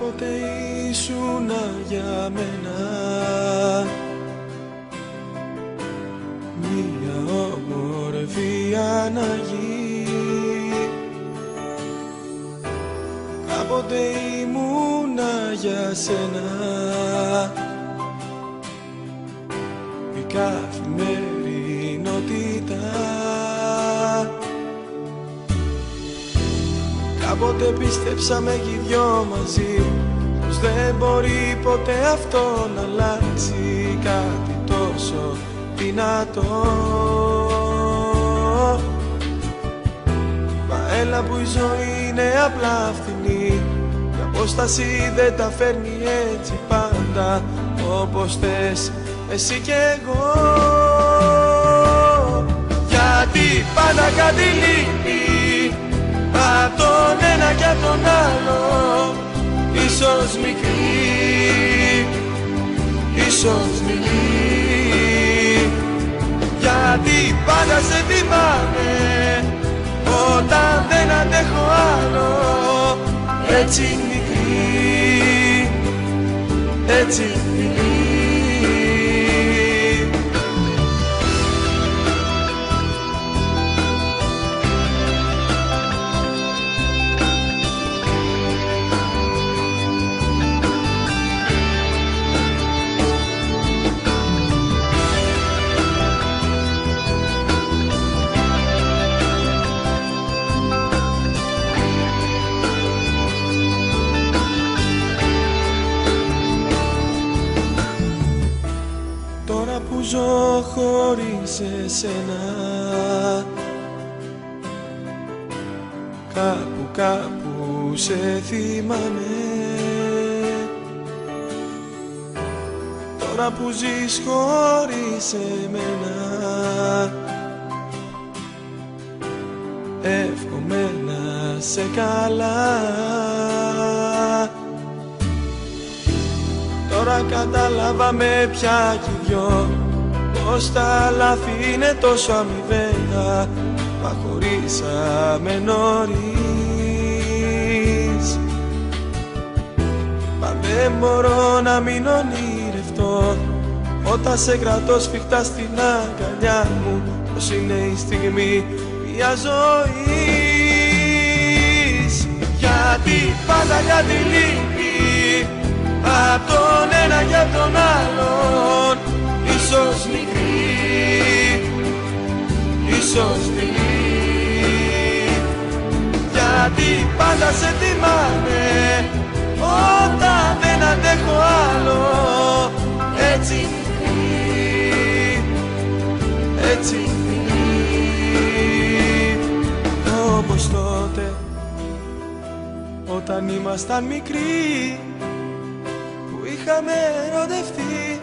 κάποτε ήσουνα για μένα. Μια όμορφη αναγή. Κάποτε ήμουνα για σένα. Η καθημερινότητα. Κάποτε πίστεψαμε κι οι δυο μαζί πως δεν μπορεί ποτέ αυτό να αλλάξει, κάτι τόσο δυνατό. Μα έλα που η ζωή είναι απλά φθηνή, η απόσταση δεν τα φέρνει έτσι πάντα όπως θες εσύ κι εγώ. Γιατί πάντα κάτι λείπει απ' τον ένα κι απ' τον άλλο, ίσως μικρή, ίσως μικρή. Γιατί πάντα σε θυμάμαι όταν δεν αντέχω άλλο, έτσι μικρή, έτσι μικρή. Ζω χωρίς εσένα. Κάπου κάπου σε θυμάμαι. Τώρα που ζεις χωρίς εμένα, εύχομαι να σε καλά. Τώρα καταλάβαμε πια κι οι δυο πως τα λάθη είναι τόσο αμοιβαία, μα χωρίσαμε νωρίς. Μα δεν μπορώ να μην ονειρευτώ όταν σε κρατώ σφιχτά στην αγκαλιά μου πως είναι η στιγμή μια ζωής. Γιατί πάντα κάτι λείπει απ' τον ένα και απ' τον άλλον, ίσως μικρή, ίσως δειλή. Γιατί πάντα σε θυμάμαι όταν δεν αντέχω άλλο, έτσι μικρή, έτσι δειλή. Όπως τότε όταν ήμασταν μικροί που είχαμε ερωτευτεί,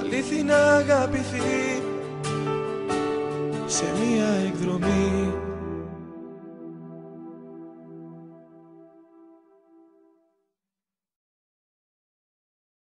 αλήθεια να αγαπηθεί σε μία εκδρομή.